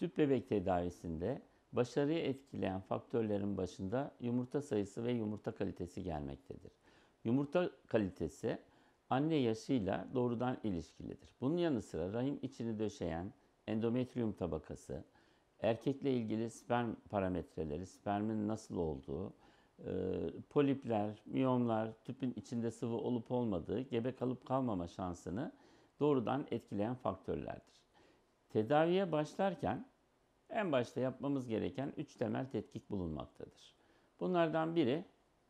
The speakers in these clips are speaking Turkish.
Tüp bebek tedavisinde başarıyı etkileyen faktörlerin başında yumurta sayısı ve yumurta kalitesi gelmektedir. Yumurta kalitesi anne yaşıyla doğrudan ilişkilidir. Bunun yanı sıra rahim içini döşeyen endometriyum tabakası, erkekle ilgili sperm parametreleri, spermin nasıl olduğu, polipler, miyomlar, tüpün içinde sıvı olup olmadığı, gebe kalıp kalmama şansını doğrudan etkileyen faktörlerdir. Tedaviye başlarken en başta yapmamız gereken 3 temel tetkik bulunmaktadır. Bunlardan biri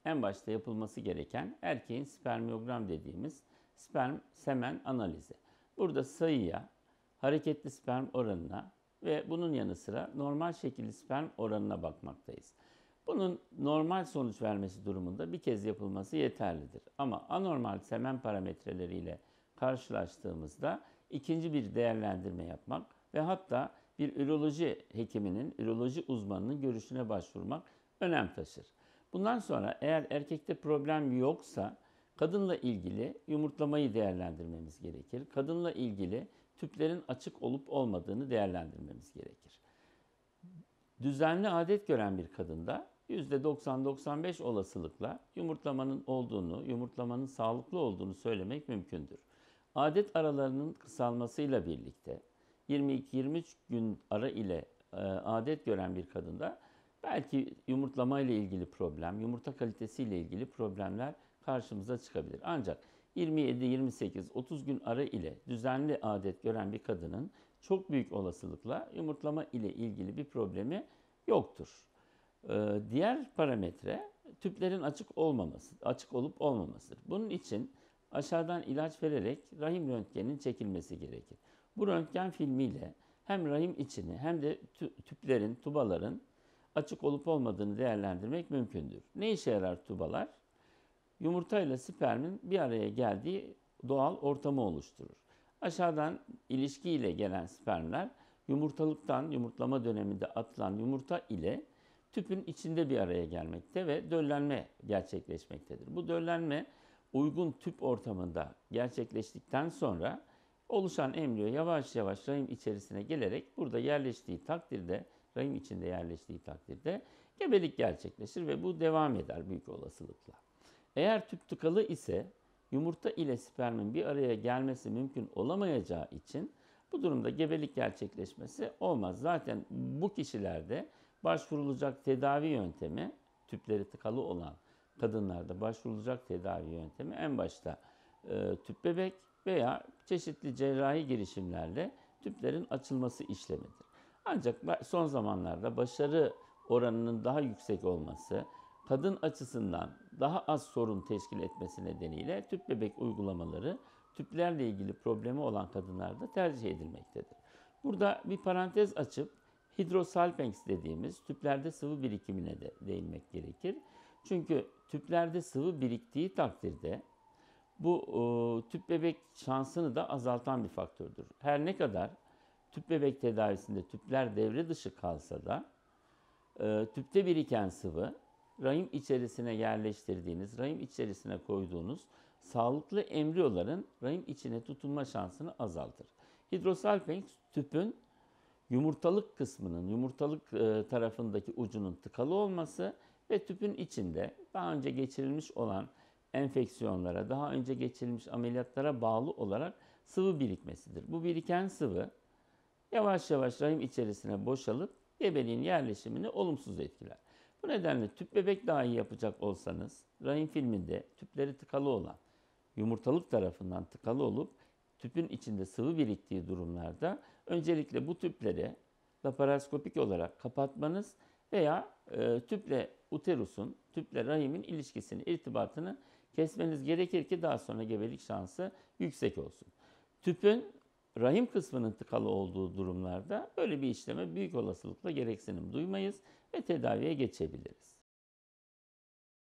en başta yapılması gereken erkeğin spermogram dediğimiz sperm semen analizi. Burada sayıya, hareketli sperm oranına ve bunun yanı sıra normal şekilli sperm oranına bakmaktayız. Bunun normal sonuç vermesi durumunda bir kez yapılması yeterlidir. Ama anormal semen parametreleriyle karşılaştığımızda ikinci bir değerlendirme yapmak ve hatta bir üroloji hekiminin, üroloji uzmanının görüşüne başvurmak önem taşır. Bundan sonra eğer erkekte problem yoksa kadınla ilgili yumurtlamayı değerlendirmemiz gerekir. Kadınla ilgili tüplerin açık olup olmadığını değerlendirmemiz gerekir. Düzenli adet gören bir kadında %90-95 olasılıkla yumurtlamanın olduğunu, yumurtlamanın sağlıklı olduğunu söylemek mümkündür. Adet aralarının kısalmasıyla birlikte 22-23 gün ara ile adet gören bir kadında belki yumurtlama ile ilgili problem, yumurta kalitesi ile ilgili problemler karşımıza çıkabilir. Ancak 27-28-30 gün ara ile düzenli adet gören bir kadının çok büyük olasılıkla yumurtlama ile ilgili bir problemi yoktur. Diğer parametre tüplerin açık olup olmamasıdır. Bunun için aşağıdan ilaç vererek rahim röntgeninin çekilmesi gerekir. Bu röntgen filmiyle hem rahim içini hem de tüplerin, tubaların açık olup olmadığını değerlendirmek mümkündür. Ne işe yarar tubalar? Yumurta ile spermin bir araya geldiği doğal ortamı oluşturur. Aşağıdan ilişkiyle gelen spermler yumurtalıktan, yumurtlama döneminde atılan yumurta ile tüpün içinde bir araya gelmekte ve döllenme gerçekleşmektedir. Bu döllenme uygun tüp ortamında gerçekleştikten sonra oluşan embriyo yavaş yavaş rahim içerisine gelerek burada yerleştiği takdirde, rahim içinde yerleştiği takdirde gebelik gerçekleşir ve bu devam eder büyük olasılıkla. Eğer tüp tıkalı ise yumurta ile spermin bir araya gelmesi mümkün olamayacağı için bu durumda gebelik gerçekleşmesi olmaz. Zaten bu kişilerde başvurulacak tedavi yöntemi, tüpleri tıkalı olan kadınlarda başvurulacak tedavi yöntemi en başta tüp bebek veya çeşitli cerrahi girişimlerle tüplerin açılması işlemidir. Ancak son zamanlarda başarı oranının daha yüksek olması, kadın açısından daha az sorun teşkil etmesi nedeniyle tüp bebek uygulamaları tüplerle ilgili problemi olan kadınlarda tercih edilmektedir. Burada bir parantez açıp hidrosalpenks dediğimiz tüplerde sıvı birikimine de değinmek gerekir. Çünkü tüplerde sıvı biriktiği takdirde bu tüp bebek şansını da azaltan bir faktördür. Her ne kadar tüp bebek tedavisinde tüpler devre dışı kalsa da tüpte biriken sıvı rahim içerisine yerleştirdiğiniz, rahim içerisine koyduğunuz sağlıklı embriyoların rahim içine tutunma şansını azaltır. Hidrosalpenks tüpün yumurtalık kısmının, yumurtalık tarafındaki ucunun tıkalı olması ve tüpün içinde daha önce geçirilmiş olan enfeksiyonlara, daha önce geçirilmiş ameliyatlara bağlı olarak sıvı birikmesidir. Bu biriken sıvı yavaş yavaş rahim içerisine boşalıp gebeliğin yerleşimini olumsuz etkiler. Bu nedenle tüp bebek dahi yapacak olsanız rahim filminde tüpleri tıkalı olan, yumurtalık tarafından tıkalı olup tüpün içinde sıvı biriktiği durumlarda öncelikle bu tüpleri laparoskopik olarak kapatmanız veya tüple uterusun, tüple rahimin ilişkisini, irtibatını kesmeniz gerekir ki daha sonra gebelik şansı yüksek olsun. Tüpün rahim kısmının tıkalı olduğu durumlarda böyle bir işleme büyük olasılıkla gereksinim duymayız ve tedaviye geçebiliriz.